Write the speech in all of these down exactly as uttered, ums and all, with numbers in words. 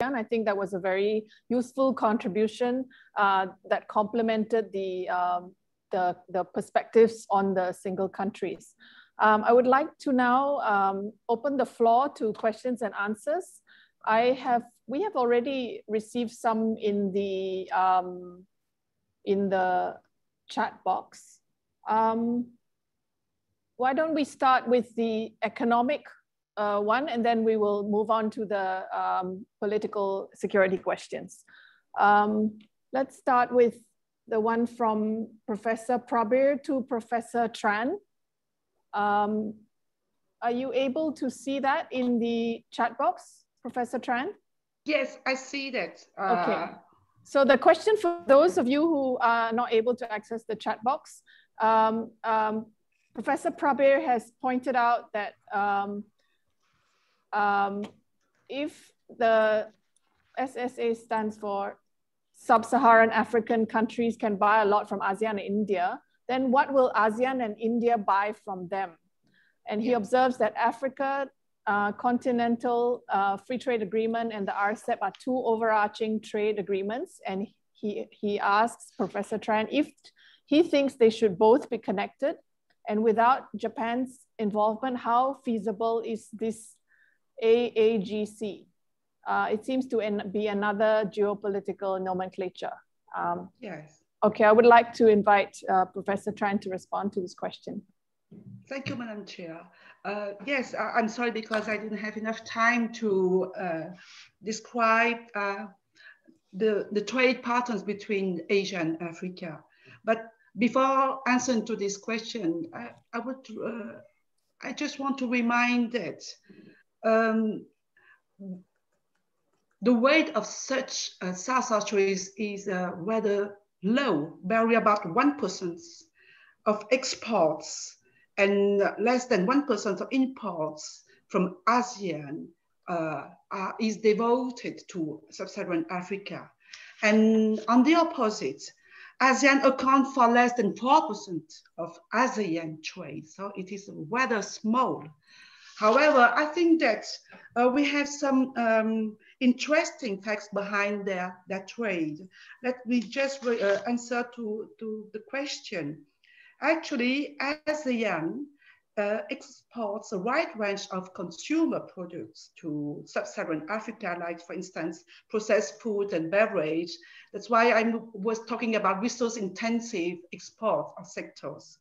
And I think that was a very useful contribution uh, that complemented the, um, the, the perspectives on the single countries. Um, I would like to now um, open the floor to questions and answers. I have, we have already received some in the, um, in the chat box. Um, why don't we start with the economic uh, one, and then we will move on to the um, political security questions. Um, let's start with the one from Professor Prabir to Professor Tran. Um, are you able to see that in the chat box, Professor Tran? Yes, I see that. Uh... Okay. So the question for those of you who are not able to access the chat box, um, um, Professor Prabir has pointed out that um, um, if the S S A stands for Sub-Saharan African countries can buy a lot from ASEAN and India, then what will ASEAN and India buy from them? And he observes that Africa, uh, Continental uh, Free Trade Agreement and the R C E P are two overarching trade agreements. And he, he asks Professor Tran if he thinks they should both be connected, and without Japan's involvement, how feasible is this A A G C? Uh, it seems to be another geopolitical nomenclature. Um, yes. Okay, I would like to invite uh, Professor Tran to respond to this question. Thank you, Madam Chair. Uh, yes, I, I'm sorry because I didn't have enough time to uh, describe uh, the, the trade patterns between Asia and Africa. But before answering to this question, I, I would, uh, I just want to remind that um, the weight of such uh, South-South trades is uh, rather low, barely about one percent of exports and less than one percent of imports from ASEAN uh, are, is devoted to sub-Saharan Africa. And on the opposite, ASEAN accounts for less than four percent of ASEAN trade, so it is rather small. However, I think that uh, we have some um, interesting facts behind their, their trade. Let me just uh, answer to, to the question. Actually, ASEAN uh, exports a wide range of consumer products to sub-Saharan Africa, like, for instance, processed food and beverage. That's why I was talking about resource-intensive export of sectors.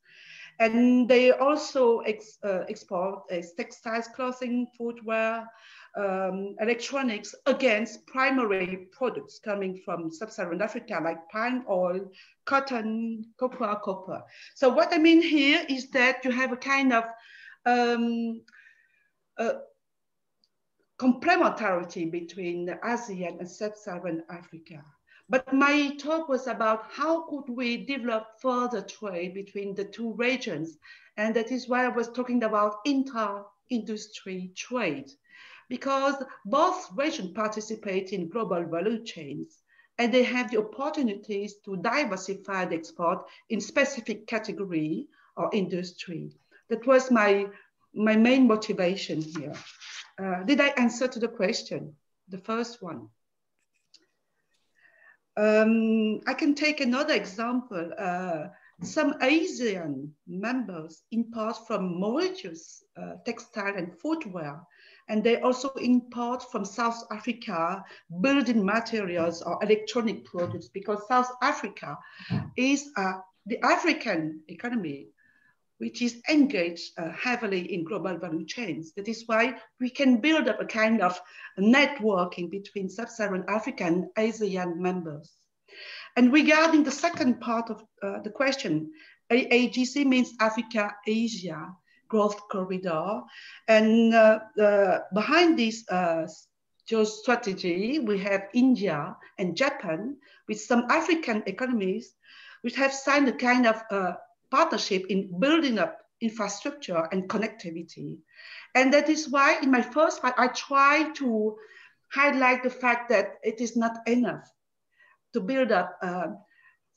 And they also ex, uh, export uh, textiles, clothing, footwear, um, electronics against primary products coming from sub-Saharan Africa like palm oil, cotton, cocoa, copper. So what I mean here is that you have a kind of um, uh, complementarity between ASEAN and sub-Saharan Africa. But my talk was about how could we develop further trade between the two regions. And that is why I was talking about inter-industry trade, because both regions participate in global value chains and they have the opportunities to diversify the export in specific category or industry. That was my, my main motivation here. Uh, did I answer to the question, the first one? Um, I can take another example. Uh, some ASEAN members import from Mauritius uh, textile and footwear, and they also import from South Africa building materials or electronic products, because South Africa is uh, the African economy, which is engaged uh, heavily in global value chains. That is why we can build up a kind of networking between sub-Saharan Africa and ASEAN members. And regarding the second part of uh, the question, A A G C means Africa-Asia Growth Corridor. And uh, uh, behind this uh, strategy, we have India and Japan with some African economies which have signed a kind of uh, partnership in building up infrastructure and connectivity. And that is why in my first part, I try to highlight the fact that it is not enough to build up uh,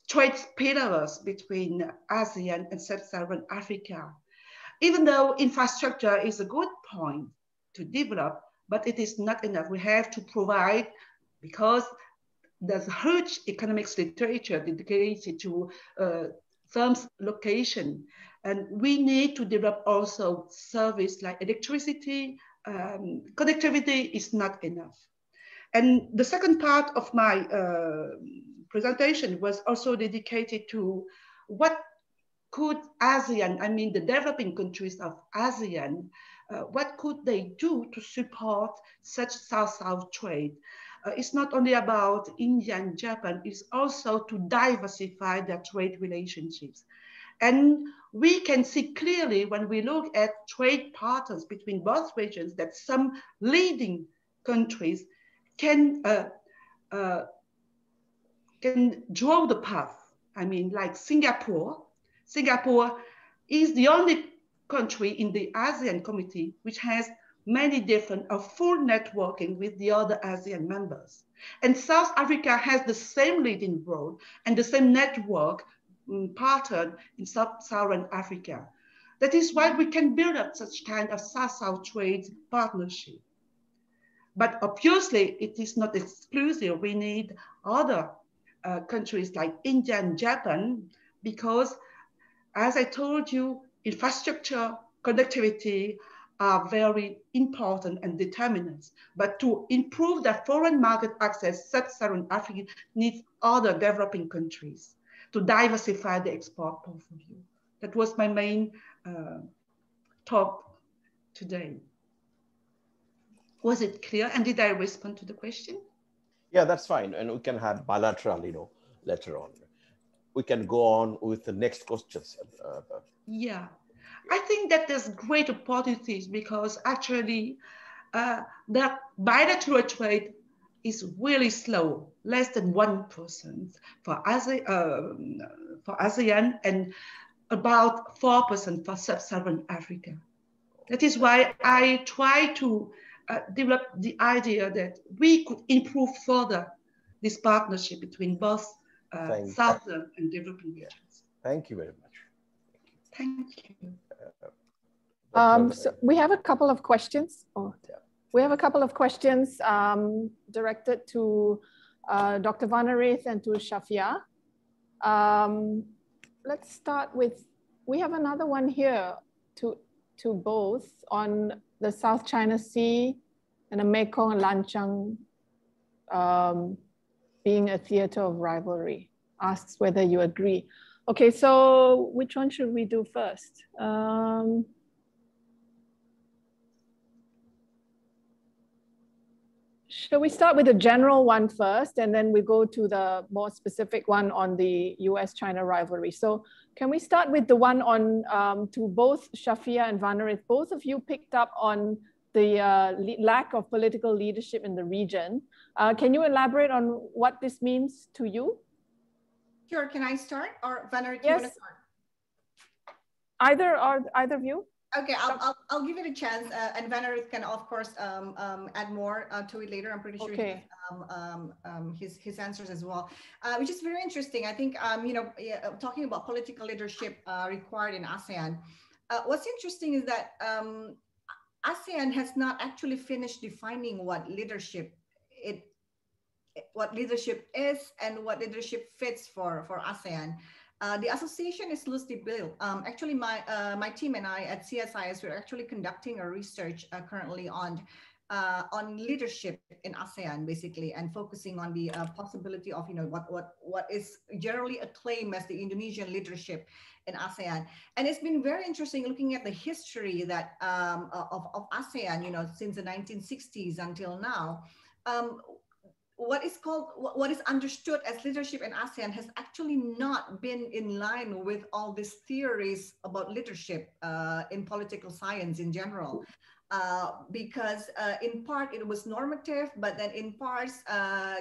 trade pillars between ASEAN and sub-Saharan Africa. Even though infrastructure is a good point to develop, but it is not enough. We have to provide because there's a huge economic literature dedicated to uh, firms' location. And we need to develop also service like electricity. Um, connectivity is not enough. And the second part of my uh, presentation was also dedicated to what could ASEAN, I mean the developing countries of ASEAN, uh, what could they do to support such South-South trade? Uh, it's not only about India and Japan, it's also to diversify their trade relationships. And we can see clearly when we look at trade patterns between both regions that some leading countries can, uh, uh, can draw the path. I mean, like Singapore, Singapore is the only country in the ASEAN community which has many different or full networking with the other ASEAN members. And South Africa has the same leading role and the same network pattern in sub-Saharan Africa. That is why we can build up such kind of South-South trade partnership. But obviously it is not exclusive. We need other uh, countries like India and Japan because, as I told you, infrastructure, connectivity are very important and determinants. But to improve the foreign market access, sub-Saharan Africa needs other developing countries to diversify the export portfolio. That was my main uh, talk today. Was it clear? And did I respond to the question? Yeah, that's fine. And we can have bilateral, you know, later on. We can go on with the next questions. Uh, yeah, I think that there's great opportunities because actually uh, the bilateral trade is really slow, less than one percent for, ASE uh, for ASEAN and about four percent for sub-Saharan Africa. That is why I try to uh, develop the idea that we could improve further this partnership between both uh, Southern and developing regions. Yeah. Thank you very much. Thank you. Thank you. Um, so we have a couple of questions. Oh. Yeah. We have a couple of questions um, directed to uh, Doctor Vannnarith and to Shafiah. Um, let's start with, we have another one here to, to both on the South China Sea and the Mekong and Lancang um, being a theater of rivalry. Asks whether you agree. Okay, so which one should we do first? Um, Shall we start with the general one first, and then we go to the more specific one on the U S China rivalry? So can we start with the one on um, to both Shafiah and Vannnarith? Both of you picked up on the uh, lack of political leadership in the region. Uh, can you elaborate on what this means to you? Sure. Can I start, or Vannnarith, yes. You want to start? Either or either of you. Okay, I'll, I'll, I'll give it a chance, uh, and Vannnarith can, of course, um, um, add more uh, to it later. I'm pretty sure okay. he, um, um, um, his, his answers as well, uh, which is very interesting. I think, um, you know, yeah, talking about political leadership uh, required in ASEAN, uh, what's interesting is that um, ASEAN has not actually finished defining what leadership it, what leadership is and what leadership fits for, for ASEAN. Uh, the association is loosely built. Um, actually, my uh, my team and I at C S I S, we're actually conducting a research uh, currently on uh, on leadership in ASEAN, basically, and focusing on the uh, possibility of, you know, what what what is generally acclaimed as the Indonesian leadership in ASEAN. And it's been very interesting looking at the history that um, of of ASEAN, you know, since the nineteen sixties until now. Um, What is called, what is understood as leadership in ASEAN has actually not been in line with all these theories about leadership uh, in political science in general, uh, because uh, in part it was normative, but then in parts, uh, uh,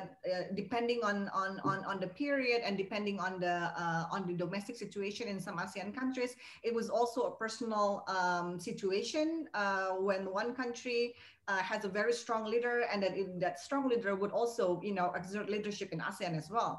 depending on, on on on the period and depending on the uh, on the domestic situation in some ASEAN countries, it was also a personal um, situation uh, when one country Uh, has a very strong leader, and that, that strong leader would also, you know, exert leadership in ASEAN as well.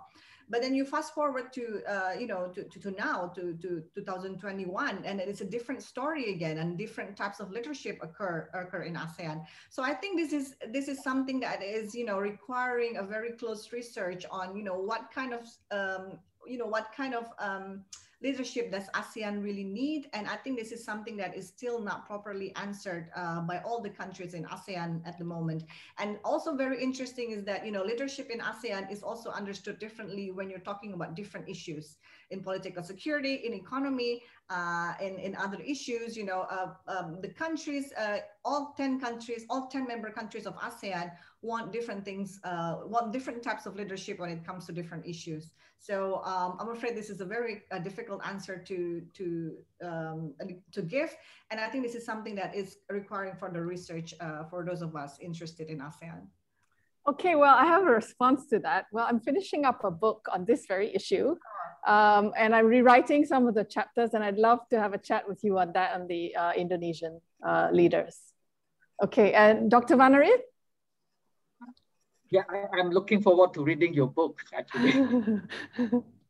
But then you fast forward to, uh, you know, to, to, to now, to, to two thousand twenty-one, and it's a different story again, and different types of leadership occur occur in ASEAN. So I think this is this is something that is, you know, requiring a very close research on, you know, what kind of, um, you know, what kind of um, leadership does ASEAN really need? And I think this is something that is still not properly answered uh, by all the countries in ASEAN at the moment. And also very interesting is that, you know, leadership in ASEAN is also understood differently when you're talking about different issues in political security, in economy, uh, in, in other issues. You know, uh, um, the countries, uh, all ten countries, all ten member countries of ASEAN want different things, uh, want different types of leadership when it comes to different issues. So um, I'm afraid this is a very uh, difficult answer to to um, to give, and I think this is something that is requiring further research uh, for those of us interested in ASEAN. Okay, well, I have a response to that. Well, I'm finishing up a book on this very issue, um, and I'm rewriting some of the chapters, and I'd love to have a chat with you on that, on the uh, Indonesian uh, leaders. Okay, and Doctor Vannarith? Yeah, I, I'm looking forward to reading your book, actually.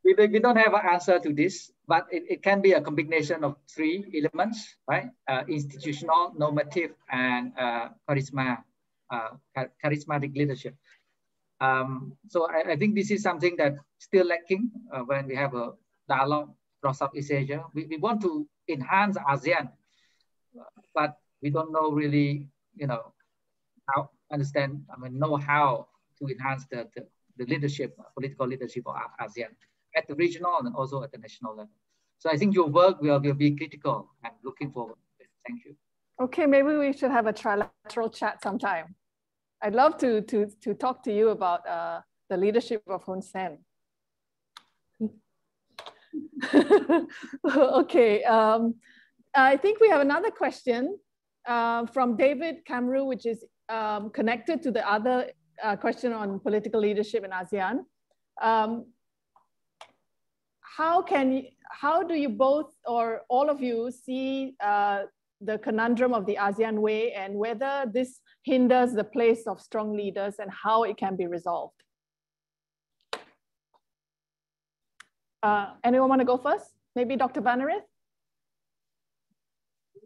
we, we don't have an answer to this, but it, it can be a combination of three elements, right? Uh, institutional, normative, and uh, charisma, uh, charismatic leadership. Um, so I, I think this is something that's still lacking uh, when we have a dialogue across Southeast Asia. We, we want to enhance ASEAN, but we don't know really, you know, how understand, I mean, know how to enhance the, the, the leadership, political leadership of ASEAN at the regional and also at the national level. So I think your work will, will be critical. I'm looking forward to it. Thank you. Okay, maybe we should have a trilateral chat sometime. I'd love to, to, to talk to you about uh, the leadership of Hun Sen. Okay, um, I think we have another question uh, from David Cameroon, which is Um, connected to the other uh, question on political leadership in ASEAN. Um, how can you, how do you both or all of you see uh, the conundrum of the ASEAN way, and whether this hinders the place of strong leaders and how it can be resolved? Uh, anyone want to go first? Maybe Doctor Vannarith?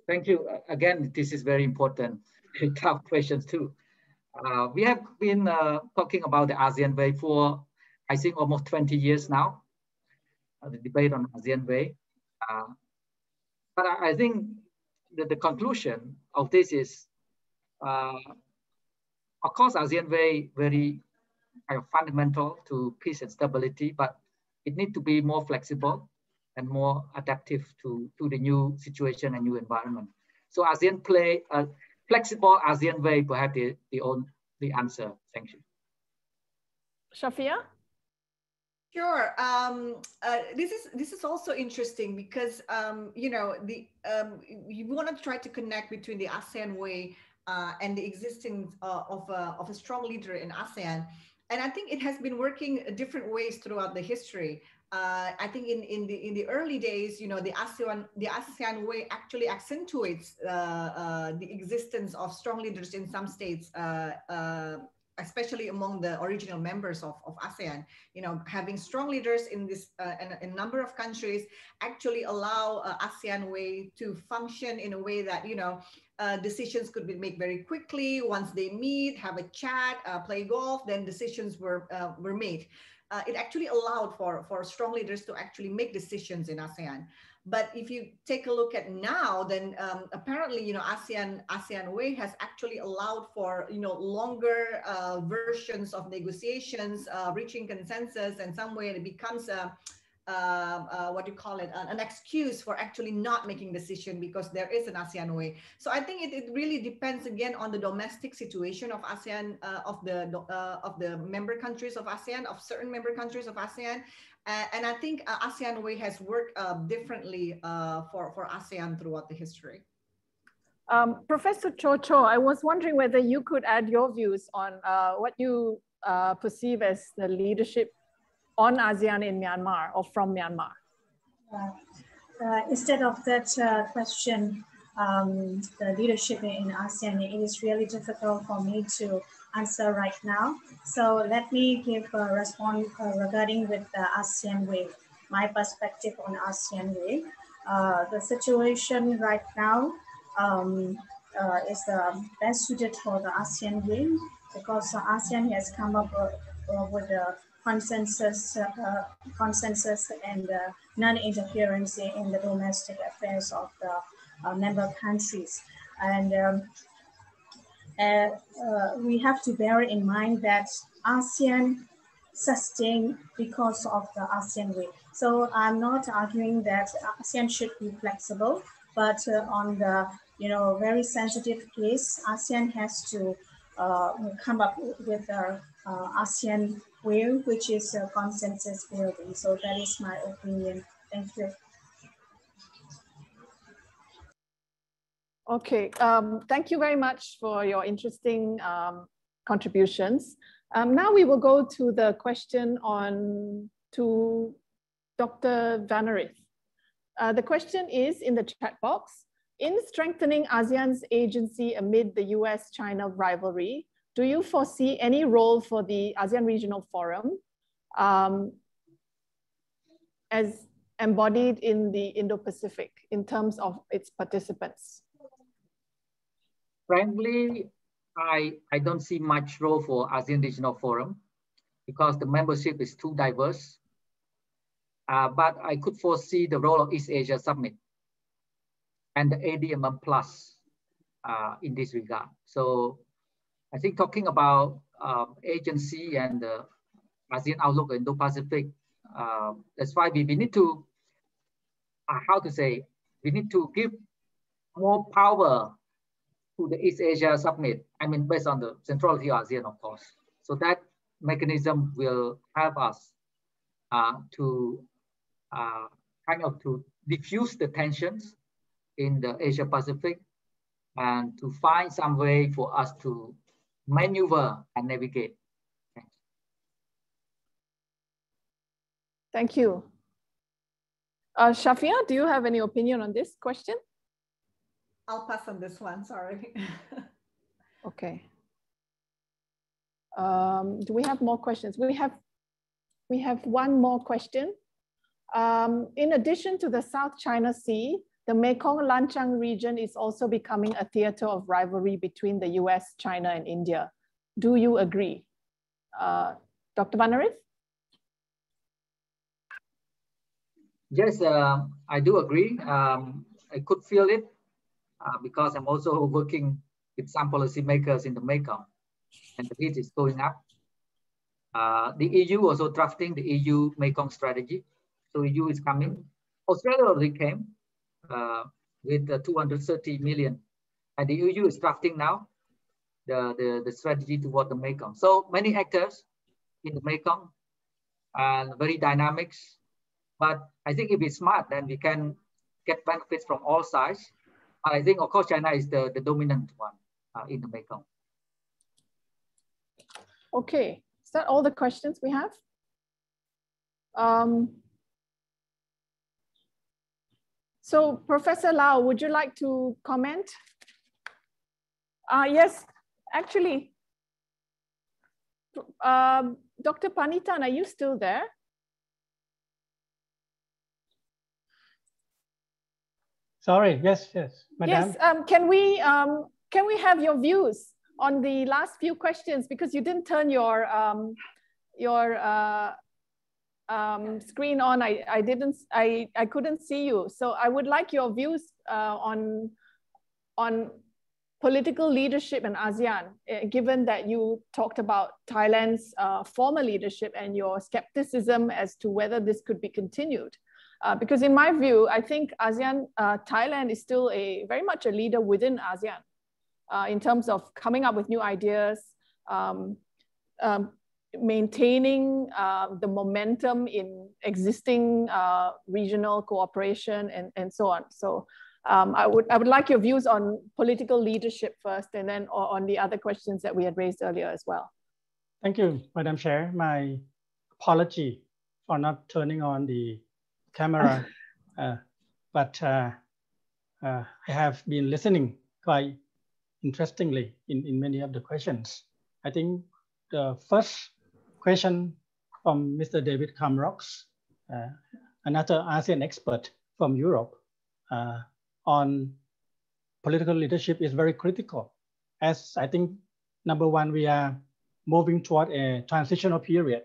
Thank you. Again, this is very important. Tough questions too. Uh, we have been uh, talking about the ASEAN way for, I think, almost twenty years now, uh, the debate on ASEAN way. Uh, but I, I think that the conclusion of this is, uh, of course, ASEAN way very uh, fundamental to peace and stability, but it needs to be more flexible and more adaptive to, to the new situation and new environment. So ASEAN play, uh, flexible ASEAN way, perhaps the, the, own, the answer. Thank you. Shafiah? Sure. Um, uh, this is this is also interesting because, um, you know, the um, you want to try to connect between the ASEAN way uh, and the existence uh, of, a, of a strong leader in ASEAN. And I think it has been working different ways throughout the history. Uh, I think in, in the in the early days, you know, the ASEAN the ASEAN way actually accentuates uh, uh, the existence of strong leaders in some states, uh, uh, especially among the original members of, of ASEAN. You know, having strong leaders in this uh, in a number of countries actually allow uh, ASEAN way to function in a way that, you know, Uh, decisions could be made very quickly. Once they meet, have a chat, uh, play golf, then decisions were uh, were made. Uh, it actually allowed for, for strong leaders to actually make decisions in ASEAN. But if you take a look at now, then um, apparently, you know, ASEAN ASEAN way has actually allowed for, you know, longer uh, versions of negotiations, uh, reaching consensus, and some way it becomes a Uh, uh, what do you call it, uh, an excuse for actually not making decision because there is an ASEAN way. So I think it, it really depends again on the domestic situation of ASEAN, uh, of the uh, of the member countries of ASEAN, of certain member countries of ASEAN. Uh, and I think uh, ASEAN way has worked uh, differently uh, for, for ASEAN throughout the history. Um, Professor Cho Cho, I was wondering whether you could add your views on uh, what you uh, perceive as the leadership on ASEAN in Myanmar or from Myanmar? Uh, uh, instead of that uh, question, um, the leadership in ASEAN, it is really difficult for me to answer right now. So let me give a response uh, regarding with the ASEAN wave, my perspective on ASEAN wave. Uh, the situation right now um, uh, is uh, best suited for the ASEAN wave because uh, ASEAN has come up uh, uh, with a consensus, uh, uh, consensus and uh, non-interference in the domestic affairs of the uh, member countries. And um, uh, uh, we have to bear in mind that ASEAN sustained because of the ASEAN way. So I'm not arguing that ASEAN should be flexible, but uh, on the you know very sensitive case, ASEAN has to uh, come up with a uh, ASEAN way, which is a consensus building. So that is my opinion. Thank you. Okay, um, thank you very much for your interesting um, contributions. Um, now we will go to the question on to Doctor Vannnarith. Uh, the question is in the chat box, in strengthening ASEAN's agency amid the U S China rivalry, do you foresee any role for the ASEAN Regional Forum um, as embodied in the Indo-Pacific in terms of its participants? Frankly, I, I don't see much role for ASEAN Regional Forum because the membership is too diverse. Uh, but I could foresee the role of East Asia Summit and the A D M M Plus uh, in this regard. So I think talking about um, agency and uh, ASEAN outlook in Indo-Pacific, uh, that's why we, we need to, uh, how to say, we need to give more power to the East Asia Summit, I mean, based on the centrality of ASEAN, of course. So that mechanism will help us uh, to uh, kind of to diffuse the tensions in the Asia Pacific and to find some way for us to maneuver and navigate. Thank you. Thank you. Uh, Shafiah, do you have any opinion on this question? I'll pass on this one, sorry. Okay. Um, do we have more questions? We have, we have one more question. Um, in addition to the South China Sea, the Mekong Lancang region is also becoming a theater of rivalry between the U S, China, and India. Do you agree? Uh, Doctor Vannnarith? Yes, uh, I do agree. Um, I could feel it. Uh, because I'm also working with some policymakers in the Mekong, and the heat is going up. Uh, the E U also drafting the E U Mekong strategy, so E U is coming. Australia already came uh, with uh, two hundred thirty million, and the E U is drafting now the, the, the strategy toward the Mekong. So many actors in the Mekong, and uh, very dynamics, but I think if we're smart, then we can get benefits from all sides. I think, of course, China is the, the dominant one uh, in the Mekong. Okay, is that all the questions we have? Um, so, Professor Lau, would you like to comment? Uh, yes, actually, um, Doctor Panitan, are you still there? Sorry, yes, yes, Madam. Yes, um, can we um, can we have your views on the last few questions because you didn't turn your um, your uh, um, screen on. I, I didn't I I couldn't see you. So I would like your views uh, on on political leadership in ASEAN, uh, given that you talked about Thailand's uh, former leadership and your skepticism as to whether this could be continued. Uh, because in my view, I think ASEAN, uh, Thailand is still a very much a leader within ASEAN uh, in terms of coming up with new ideas, um, um, maintaining uh, the momentum in existing uh, regional cooperation and, and so on. So um, I, would, I would like your views on political leadership first and then on the other questions that we had raised earlier as well. Thank you, Madam Chair. My apology for not turning on the camera, uh, but uh, uh, I have been listening quite interestingly in, in many of the questions. I think the first question from Mister David Cameroon, uh, another ASEAN expert from Europe, uh, on political leadership is very critical, as I think, number one, we are moving toward a transitional period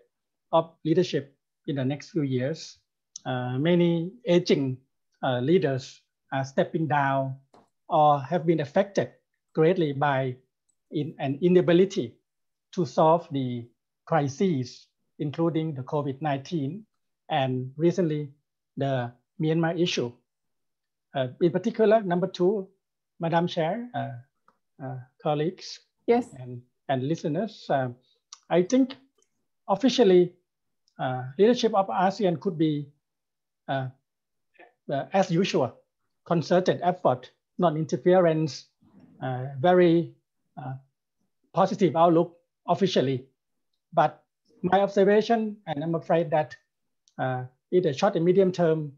of leadership in the next few years. Uh, many aging uh, leaders are stepping down or have been affected greatly by in, an inability to solve the crises, including the COVID nineteen and recently the Myanmar issue. Uh, in particular, number two, Madam Chair, uh, uh, colleagues, yes, and, and listeners, uh, I think officially uh, leadership of ASEAN could be, uh, uh, as usual, concerted effort, non-interference, uh, very uh, positive outlook officially. But my observation, and I'm afraid that uh, in the short and medium term,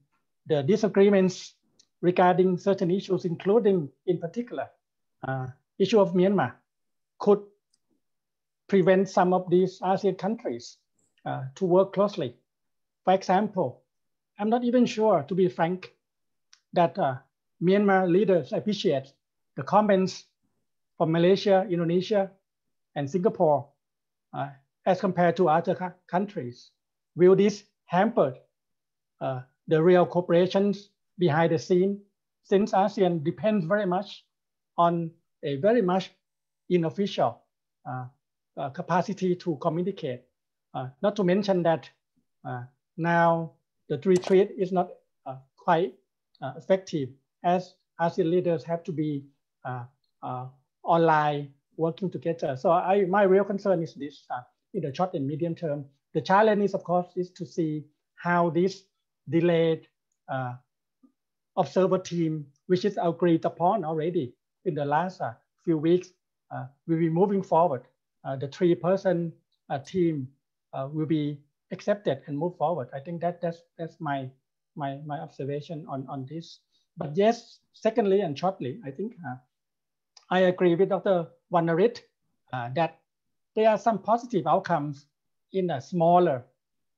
the disagreements regarding certain issues, including in particular uh, issue of Myanmar, could prevent some of these ASEAN countries uh, to work closely. For example, I'm not even sure, to be frank, that uh, Myanmar leaders appreciate the comments from Malaysia, Indonesia, and Singapore uh, as compared to other countries. Will this hamper uh, the real corporations behind the scene, since ASEAN depends very much on a very much unofficial uh, uh, capacity to communicate? Uh, not to mention that uh, now the retreat is not uh, quite uh, effective, as ASEAN leaders have to be uh, uh, online working together. So I, my real concern is this, uh, in the short and medium term. The challenge is, of course, is to see how this delayed uh, observer team, which is agreed upon already in the last uh, few weeks, uh, will be moving forward. Uh, the three-person uh, team uh, will be accepted and move forward. I think that that's, that's my, my, my observation on, on this. But yes, secondly and shortly, I think uh, I agree with Doctor Vannnarith uh, that there are some positive outcomes in a smaller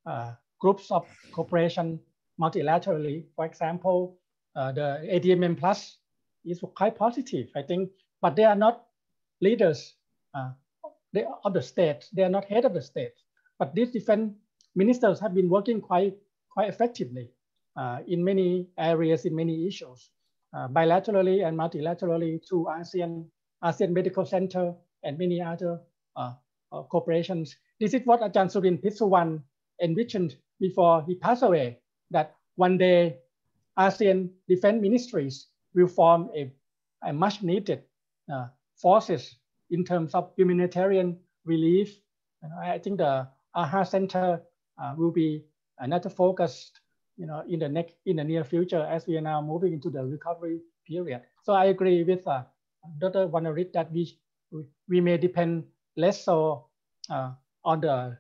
uh, groups of cooperation multilaterally. For example, Uh, the A D M M Plus is quite positive, I think, but they are not leaders uh, they, of the state. They are not head of the state. But these different ministers have been working quite, quite effectively uh, in many areas, in many issues, uh, bilaterally and multilaterally through ASEAN, ASEAN Medical Center and many other uh, uh, corporations. This is what Ajahn Surin Pitsuwan envisioned before he passed away, that one day ASEAN defense ministries will form a, a much needed uh, forces in terms of humanitarian relief. And I think the A H A Center uh, will be another focus, you know, in the next, in the near future, as we are now moving into the recovery period. So I agree with uh, Doctor Vannnarith that we, we may depend less so uh, on the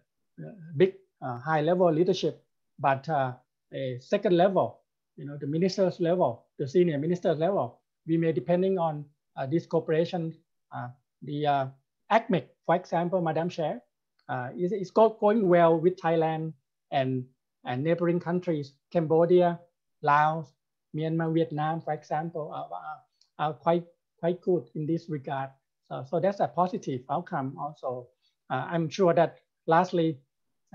big uh, high level leadership, but uh, a second level, you know, the minister's level, the senior minister's level, we may, depending on uh, this cooperation, uh, the uh, A C M I C, for example, Madam Chair, uh, is, is going well with Thailand and, and neighboring countries. Cambodia, Laos, Myanmar, Vietnam, for example, are, are, are quite, quite good in this regard. So, so that's a positive outcome also. Uh, I'm sure that lastly,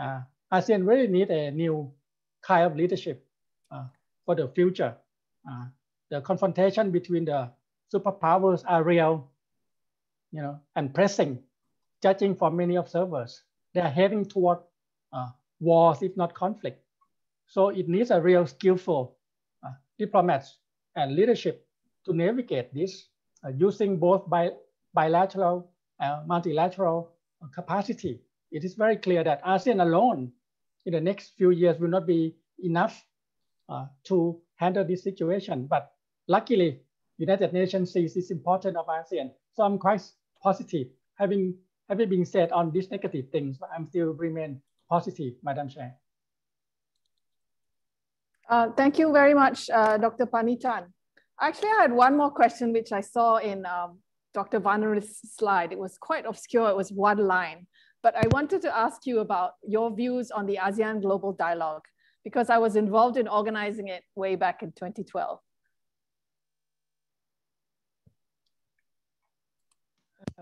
uh, ASEAN really need a new kind of leadership uh, for the future. Uh, the confrontation between the superpowers are real, you know, and pressing. Judging for many observers, they are heading toward uh, wars, if not conflict. So it needs a real skillful uh, diplomats and leadership to navigate this, uh, using both bi bilateral and multilateral capacity. It is very clear that ASEAN alone in the next few years will not be enough Uh, to handle this situation. But luckily, United Nations sees this importance of ASEAN. So I'm quite positive. Having, having been said on these negative things, I'm still remain positive, Madam Chair. Uh, thank you very much, uh, Doctor Panitan. Actually, I had one more question, which I saw in um, Doctor Vannarith's slide. It was quite obscure. It was one line. But I wanted to ask you about your views on the ASEAN Global Dialogue, because I was involved in organizing it way back in twenty twelve.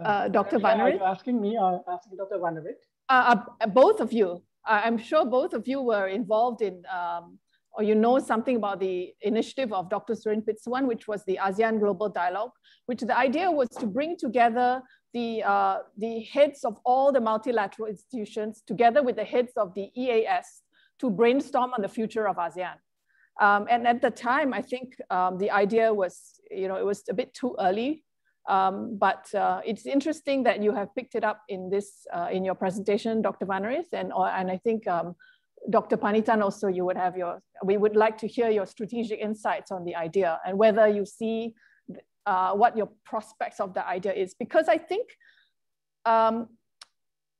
Uh, Doctor Vannarith? Are you asking me or asking Doctor Vannarith? Uh, uh, both of you. I'm sure both of you were involved in, um, or you know something about the initiative of Doctor Surin Pitsuwan, which was the ASEAN Global Dialogue, which the idea was to bring together the, uh, the heads of all the multilateral institutions together with the heads of the E A S to brainstorm on the future of ASEAN. Um, and at the time, I think um, the idea was, you know, it was a bit too early. Um, but uh, it's interesting that you have picked it up in this, uh, in your presentation, Doctor Vannarith, and, or, and I think um, Doctor Panitan also, you would have your, we would like to hear your strategic insights on the idea and whether you see uh, what your prospects of the idea is. Because I think um,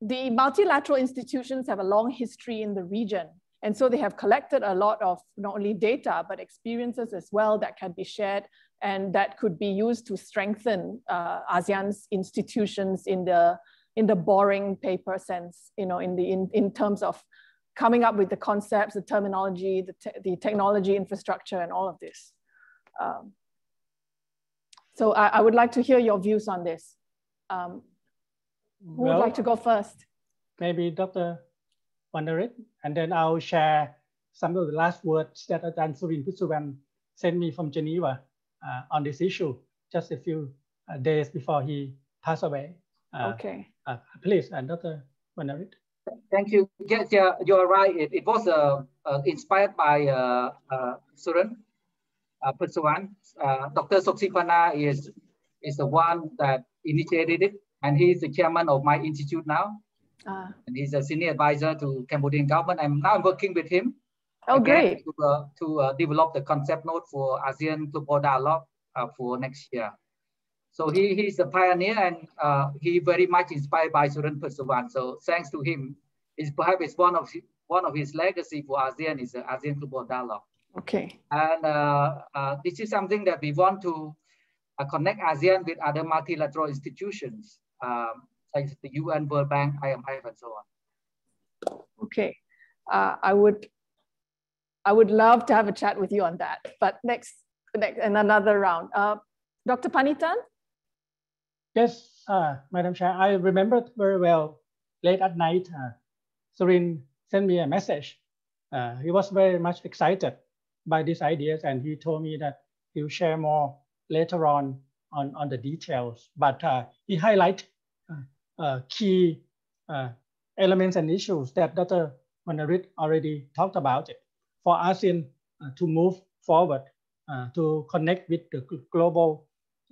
the multilateral institutions have a long history in the region. And so they have collected a lot of not only data, but experiences as well that can be shared and that could be used to strengthen uh, ASEAN's institutions in the, in the boring paper sense, you know, in, the, in, in terms of coming up with the concepts, the terminology, the, te the technology infrastructure, and all of this. Um, so I, I would like to hear your views on this. Um, who well, would like to go first? Maybe Doctor Vannarith, and then I'll share some of the last words that Doctor Surin Pitsuwan sent me from Geneva uh, on this issue just a few uh, days before he passed away. Uh, okay. Uh, please, uh, Doctor Vannarith. Thank you. Yes, yeah, you're right. It, it was uh, uh, inspired by uh, uh, Surin uh, Pitsuwan. Uh, Doctor Soksipana is, is the one that initiated it, and he's the chairman of my institute now. Uh, and he's a senior advisor to Cambodian government. I'm now working with him. Oh, great. To, uh, to uh, develop the concept note for ASEAN Global Dialogue uh, for next year. So he, he's a pioneer, and uh, he very much inspired by Surin Pitsuwan. So thanks to him, it's perhaps it's one of his, one of his legacy for ASEAN is the ASEAN Global Dialogue. Okay. And uh, uh, this is something that we want to uh, connect ASEAN with other multilateral institutions. Um, like the U N, World Bank, I M F, and so on. Okay, uh, I would, I would love to have a chat with you on that. But next, next in another round, uh, Doctor Panitan. Yes, uh, Madam Chair, I remembered very well. Late at night, uh, Surin sent me a message. Uh, he was very much excited by these ideas, and he told me that he'll share more later on on on the details. But uh, he highlighted Uh, key uh, elements and issues that Doctor Vannarith already talked about it. For ASEAN uh, to move forward, uh, to connect with the global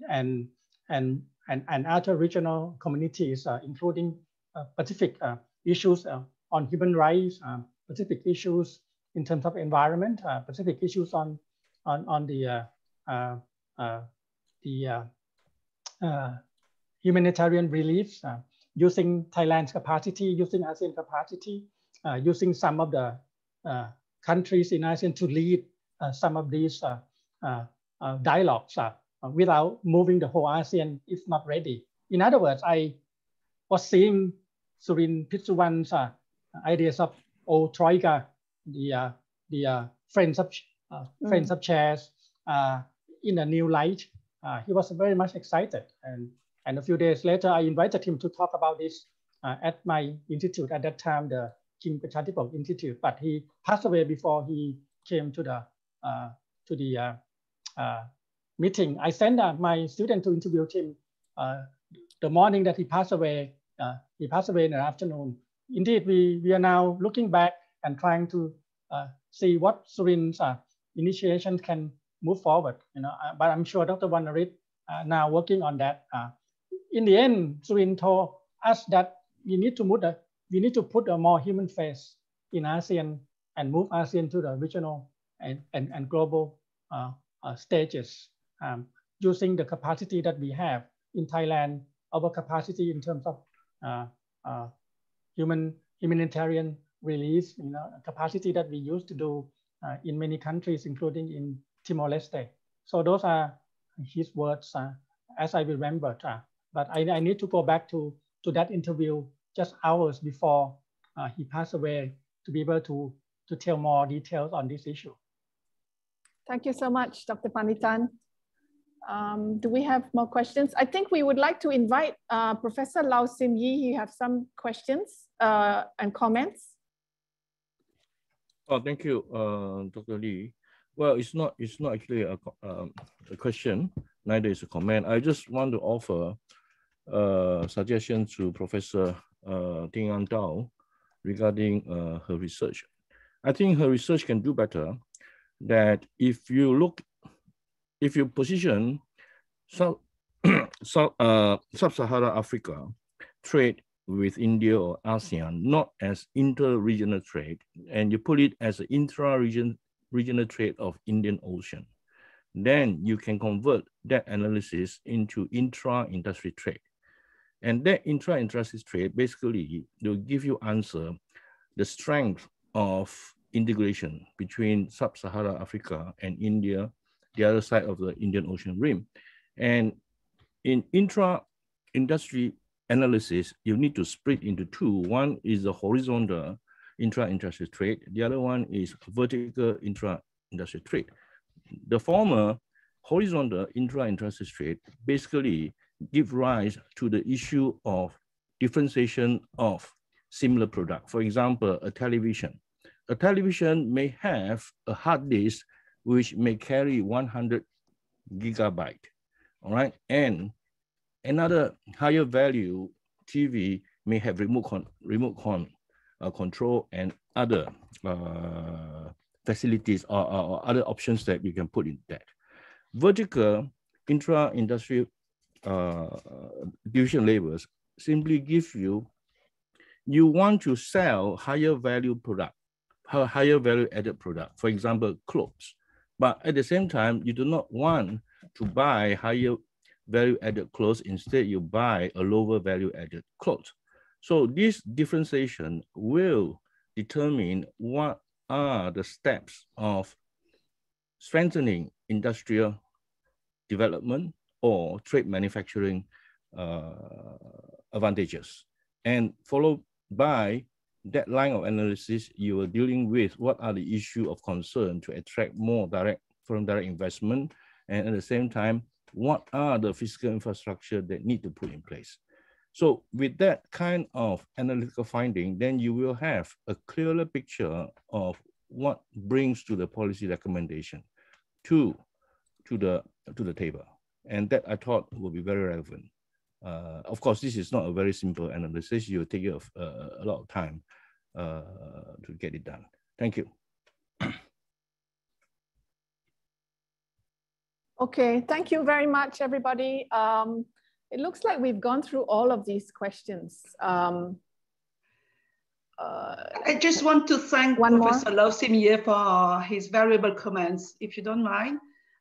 and and and, and other regional communities, uh, including uh, Pacific uh, issues uh, on human rights, uh, Pacific issues in terms of environment, uh, Pacific issues on on on the uh, uh, uh, the uh, uh, humanitarian relief. Uh, using Thailand's capacity, using ASEAN capacity, uh, using some of the uh, countries in ASEAN to lead uh, some of these uh, uh, uh, dialogues uh, without moving the whole ASEAN if not ready. In other words, I was seeing Surin Pitsuwan's uh, ideas of old Troika, the, uh, the uh, friends of, uh, mm. friends of chairs uh, in a new light. Uh, he was very much excited. And And a few days later, I invited him to talk about this uh, at my institute at that time, the King Prachadipong Institute. But he passed away before he came to the uh, to the uh, uh, meeting. I sent uh, my student to interview him uh, the morning that he passed away. Uh, he passed away in the afternoon. Indeed, we we are now looking back and trying to uh, see what Surin's uh, initiation can move forward. You know, but I'm sure Doctor Vannarith uh, now working on that. Uh, In the end, Surin told us that we need to move the, we need to put a more human face in ASEAN and move ASEAN to the regional and, and, and global uh, uh, stages um, using the capacity that we have in Thailand, our capacity in terms of uh, uh, human humanitarian release, you know, capacity that we used to do uh, in many countries, including in Timor-Leste. So those are his words, uh, as I remembered. Uh, but I, I need to go back to, to that interview just hours before uh, he passed away to be able to, to tell more details on this issue. Thank you so much, Doctor Panitan. Um, do we have more questions? I think we would like to invite uh, Professor Lao Sim Yi. You have some questions uh, and comments. Oh, thank you, uh, Doctor Lee. Well, it's not, it's not actually a, um, a question, neither is a comment. I just want to offer a suggestion to Professor uh, Thi Anh-Dao regarding uh, her research. I think her research can do better that if you look, if you position South, South, uh, Sub-Saharan Africa trade with India or ASEAN, not as inter-regional trade, and you put it as an intra-region regional trade of Indian Ocean, then you can convert that analysis into intra-industry trade. And that intra-industry trade basically will give you answer the strength of integration between Sub-Saharan Africa and India, the other side of the Indian Ocean rim. And in intra-industry analysis, you need to split into two. One is the horizontal intra-industry trade. The other one is vertical intra-industry trade. The former horizontal intra-industry trade basically give rise to the issue of differentiation of similar product. For example, a television. A television may have a hard disk which may carry one hundred gigabyte, all right? And another higher value T V may have remote con remote con uh, control and other uh, facilities or, or, or other options that you can put in that. Vertical intra-industry uh, division labels simply give you, you want to sell higher value product, higher value added product, for example, clothes. But at the same time, you do not want to buy higher value added clothes. Instead, you buy a lower value added clothes. So this differentiation will determine what are the steps of strengthening industrial development or trade manufacturing uh, advantages. And followed by that line of analysis, you are dealing with what are the issues of concern to attract more direct foreign direct investment, and at the same time, what are the fiscal infrastructure that need to put in place. So with that kind of analytical finding, then you will have a clearer picture of what brings to the policy recommendation to, to, the, to the table. And that I thought would be very relevant. Uh, of course, this is not a very simple analysis. You'll take a, uh, a lot of time uh, to get it done. Thank you. Okay, thank you very much, everybody. Um, it looks like we've gone through all of these questions. Um, uh, I just want to thank one Professor Lao Sim Yi for his valuable comments, if you don't mind.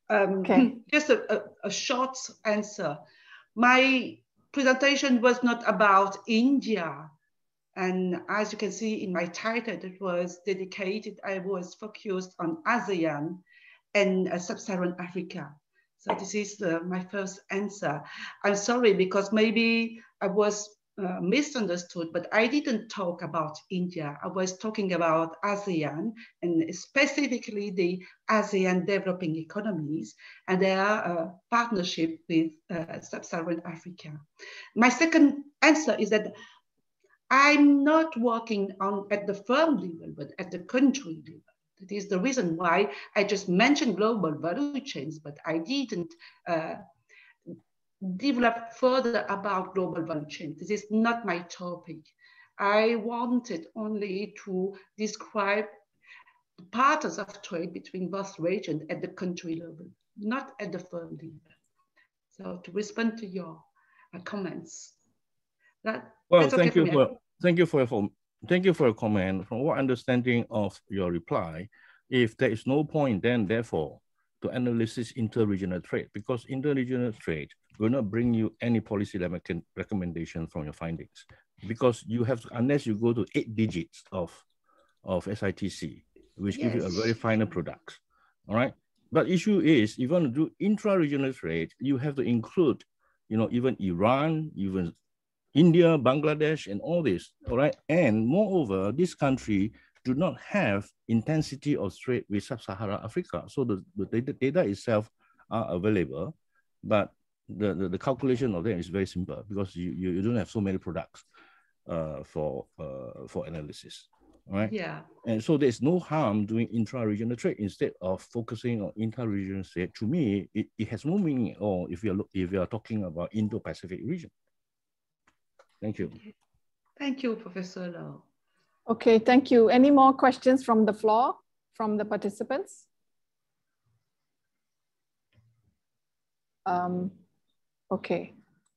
Um, okay. Just a, a, a short answer. My presentation was not about India. And as you can see in my title, it was dedicated, I was focused on ASEAN and uh, Sub-Saharan Africa. So this is uh, my first answer. I'm sorry, because maybe I was uh, misunderstood, but I didn't talk about India. I was talking about ASEAN and specifically the ASEAN developing economies and their uh, partnership with uh, Sub-Saharan Africa. My second answer is that I'm not working on at the firm level, but at the country level. That is the reason why I just mentioned global value chains, but I didn't uh, develop further about global value chains. This is not my topic. I wanted only to describe the patterns of trade between both regions at the country level, not at the firm level. So to respond to your uh, comments. That, well, thank okay you for, thank you for your phone. Thank you for your comment. From what understanding of your reply, if there is no point then therefore to analysis inter-regional trade, because inter-regional trade will not bring you any policy recommendation from your findings, because you have to, unless you go to eight digits of, of S I T C, which yes. gives you a very final product, all right? But issue is, if you want to do intra-regional trade, you have to include, you know, even Iran, even India, Bangladesh, and all this, all right? And moreover, this country do not have intensity of trade with Sub-Saharan Africa. So the, the data itself are available, but the, the, the calculation of them is very simple because you, you, you don't have so many products uh, for, uh, for analysis. Right? Yeah. And so there's no harm doing intra-regional trade instead of focusing on inter-regional trade. To me, it, it has no meaning at all if you're if you're talking about Indo-Pacific region. Thank you. Thank you, Professor Lau. Okay, thank you. Any more questions from the floor, from the participants? Um, okay,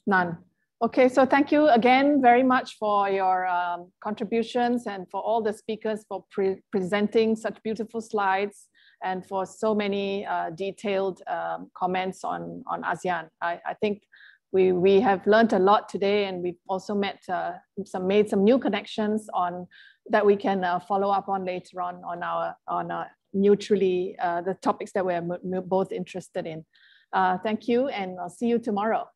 none. Okay, so thank you again very much for your um, contributions and for all the speakers for pre presenting such beautiful slides and for so many uh, detailed um, comments on, on ASEAN. I, I think we, we have learned a lot today, and we've also met uh, some, made some new connections on that we can uh, follow up on later on on our, on our mutually, uh, the topics that we're both interested in. Uh, thank you, and I'll see you tomorrow.